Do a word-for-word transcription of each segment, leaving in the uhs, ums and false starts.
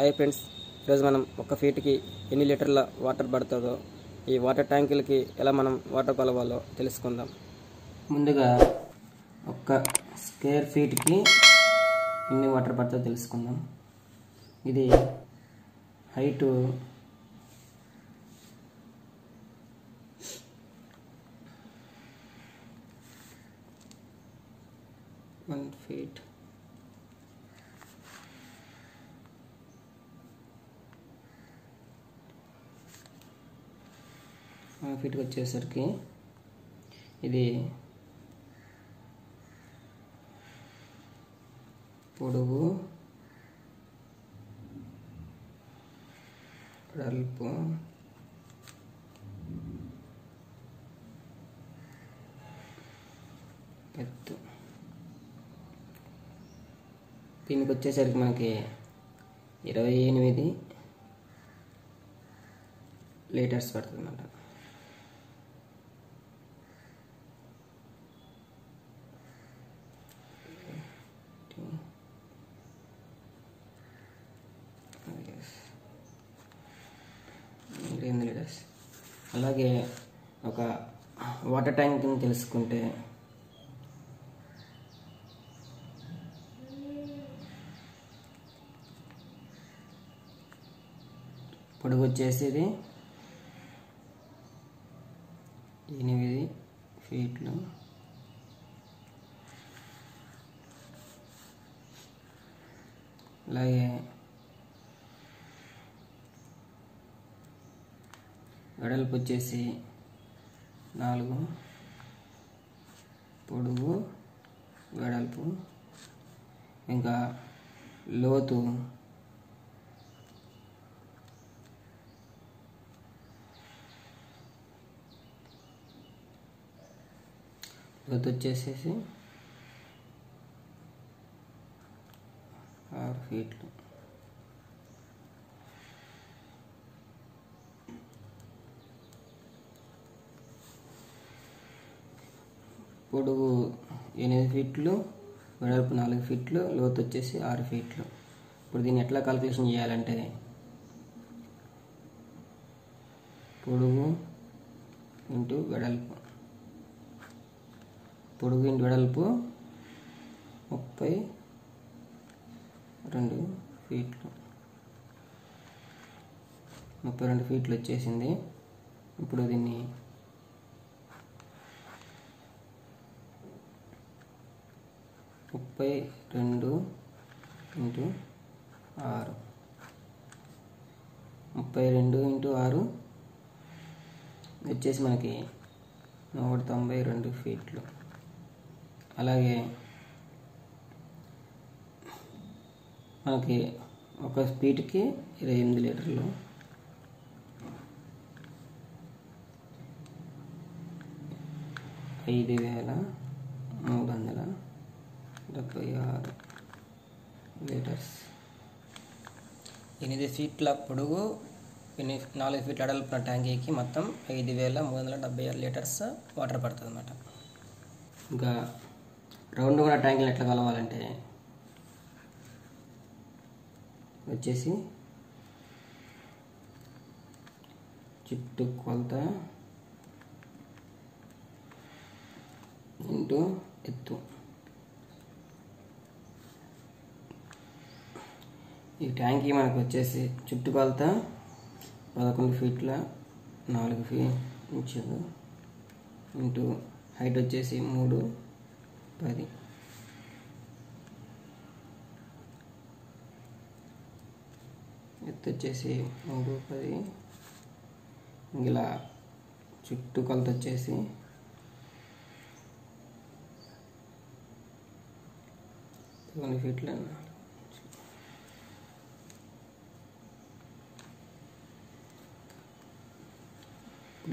Hi friends ఈరోజు మనం ఒక ఫీట్ కి ఎన్ని లీటర్ల వాటర్ పడతదో ఈ వాటర్ ట్యాంకులకి ఎలా మనం వాటర్ కొలవాలో తెలుసుకుందాం। ముందుగా ఒక స్క్వేర్ ఫీట్ కి ఎన్ని వాటర్ పడతదో తెలుసుకుందాం। ఇది height one feet one feet वच्चेसर की इदी पोडुगु रल्पु एत्तु దీనికి వచ్చేసరికి మనకి ఇరవై ఎనిమిది లీటర్స్ పడుతుందన్నమాట। లీటర్స్ అలాగే ఒక వాటర్ ట్యాంక్ ని తెలుసుకుంటే పొడుగు వచ్చేసేది ఎనిమిది ఫీట్లు అలాగే వెడల్పు వచ్చేసి నాలుగు పొడుగు వెడల్పు ఇంకా లోతు వచ్చేసేసి ఆరు ఫీట్లు పొడుగు ఎనిమిది ఫీట్లు వెడల్పు నాలుగు ఫీట్లు లోతు వచ్చేసి ఆరు ఫీట్లు। ఇప్పుడు దీన్ని ఎట్లా కాలిక్యులేషన్ చేయాలంటే పొడుగు ఇంటూ వెడల్పు పొడుగు ఇంటి వెడల్పు ముప్పై రెండు ఫీట్లు ముప్పై రెండు ఫీట్లు వచ్చేసింది। ఇప్పుడు దీన్ని ముప్పై రెండు ఇంటూ ఆరు ముప్పై రెండు ఇంటూ ఆరు వచ్చేసి మనకి నూట తొంభై రెండు ఫీట్లు। అలాగే మనకి ఒక స్పీడ్కి ఇరవై ఎనిమిది లీటర్లు ఐదు వేల మూడు వందల డెబ్బై ఆరు లీటర్స్। ఎనిమిది ఫీట్ల పొడుగు ఎనిమిది నాలుగు ఫీట్ల వెడల్పున్న ట్యాంకీకి మొత్తం ఐదు వేల మూడు వందల డెబ్బై ఆరు లీటర్స్ వాటర్ పడుతుంది అన్నమాట। ఇంకా రౌండ్ కూడా ట్యాంకులు ఎట్లా కలవాలంటే వచ్చేసి చుట్టూ కొలత ఇంటూ ఎత్తు ఈ ట్యాంకీ మనకు వచ్చేసి చుట్టూ కొలత పదకొండు ఫీట్ల నాలుగు ఫీట్ ఇంచులు ఇంటూ హైట్ వచ్చేసి మూడు పది ఎత్తు వచ్చేసి మూడు పది ఇలా చుట్టూ కొలత వచ్చేసి పదకొండు ఫీట్ల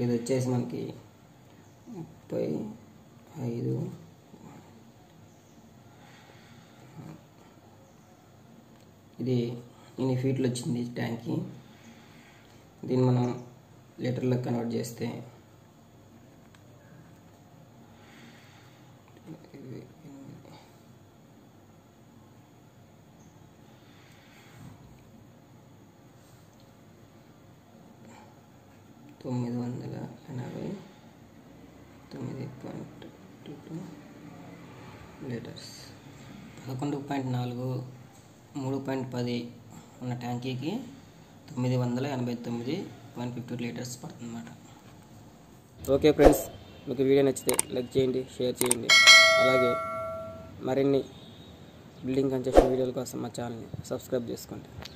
ఇది వచ్చేసి మనకి ముప్పై ఐదు ఇది ఎన్ని ఫీట్లు వచ్చింది ట్యాంక్కి। దీన్ని మనం లీటర్లకు కన్వర్ట్ చేస్తే తొమ్మిది వందల ఎనభై తొమ్మిది పాయింట్ టూ టూ లీటర్స్. పదకొండు పాయింట్ నాలుగు మూడు పాయింట్ పది ఉన్న ట్యాంకీకి తొమ్మిది వందల ఎనభై తొమ్మిది పాయింట్ ఫిఫ్టీ లీటర్స్ పడుతుందన్నమాట. ఓకే ఫ్రెండ్స్, మీకు వీడియో నచ్చితే లైక్ చేయండి, షేర్ చేయండి. అలాగే మరిన్ని బిల్డింగ్ కన్స్ట్రక్షన్ వీడియోల కోసం మా ఛానల్ని సబ్స్క్రైబ్ చేసుకోండి.